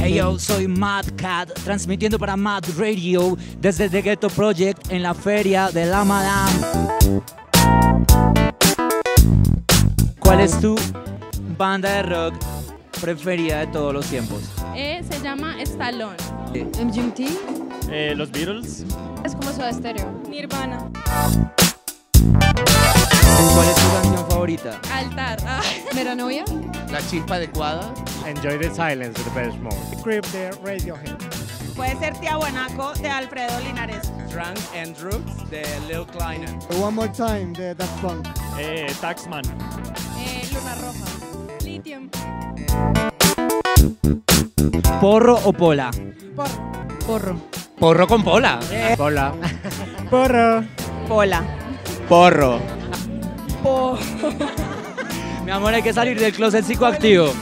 Hey yo, soy Mad Cat, transmitiendo para Mad Radio desde The Ghetto Project en la feria de la Madame. ¿Cuál es tu banda de rock preferida de todos los tiempos? Se llama Stallone. MGMT. Los Beatles. Es como Soda Stereo. Nirvana. ¿Cuál es tu canción favorita? Altar. Meranoia. La chispa adecuada. Enjoy the Silence de Depeche Mode. Creep de Radiohead. Puede ser Tiahuanaco de Alfredo Linares. Drunk and Drugs de Lil Kleiner. One More Time de Daft Punk. Taxman. Luna Roja. Lithium. ¿Porro o pola? Porro. Porro con pola. Pola. Porro. Pola. Porro. Porro. Mi amor, hay que salir del closet psicoactivo.